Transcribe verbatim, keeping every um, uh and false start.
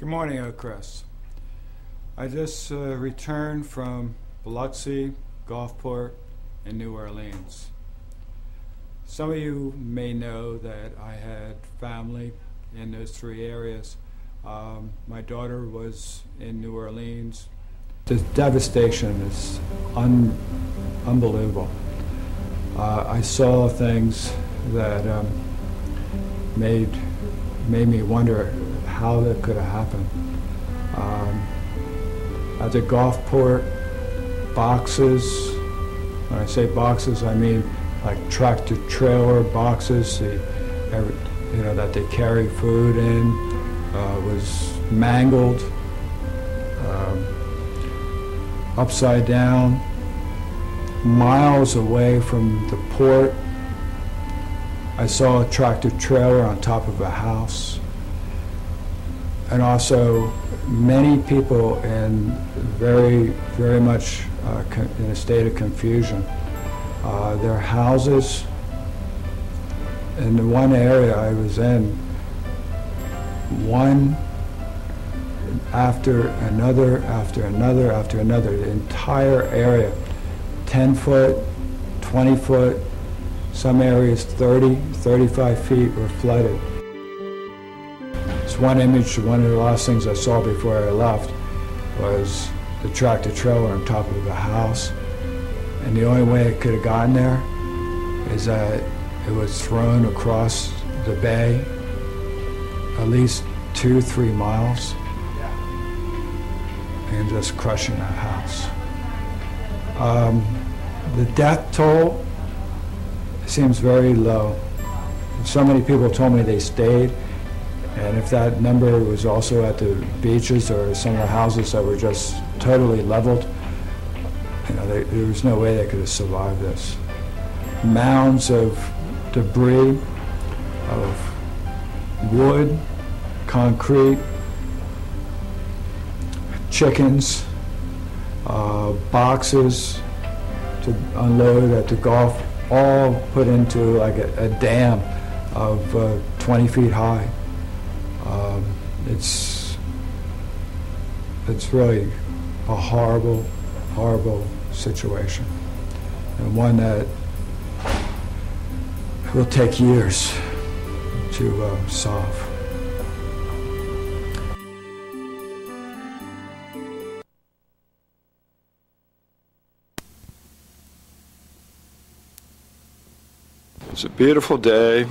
Good morning, Oak Crest. I just uh, returned from Biloxi, Gulfport, and New Orleans. Some of you may know that I had family in those three areas. Um, my daughter was in New Orleans. The devastation is un unbelievable. Uh, I saw things that um, made made me wonder how that could have happened. Um, at the Gulfport boxes, when I say boxes, I mean like tractor trailer boxes, the, every, you know, that they carry food in, uh, was mangled, um, upside down, miles away from the port. I saw a tractor trailer on top of a house. And also many people in very, very much uh, in a state of confusion. Uh, their houses, in the one area I was in, one after another, after another, after another, the entire area, ten foot, twenty foot, some areas thirty, thirty-five feet were flooded. One image, one of the last things I saw before I left was the tractor trailer on top of the house. And the only way it could have gotten there is that it was thrown across the bay at least two, three miles and just crushing the house. Um, the death toll seems very low. So many people told me they stayed. And if that number was also at the beaches or some of the houses that were just totally leveled, you know, they, there was no way they could have survived this. Mounds of debris, of wood, concrete, chickens, uh, boxes to unload at the Gulf, all put into like a, a dam of uh, twenty feet high. Um, it's, it's really a horrible, horrible situation, and one that will take years to uh, solve. It's a beautiful day.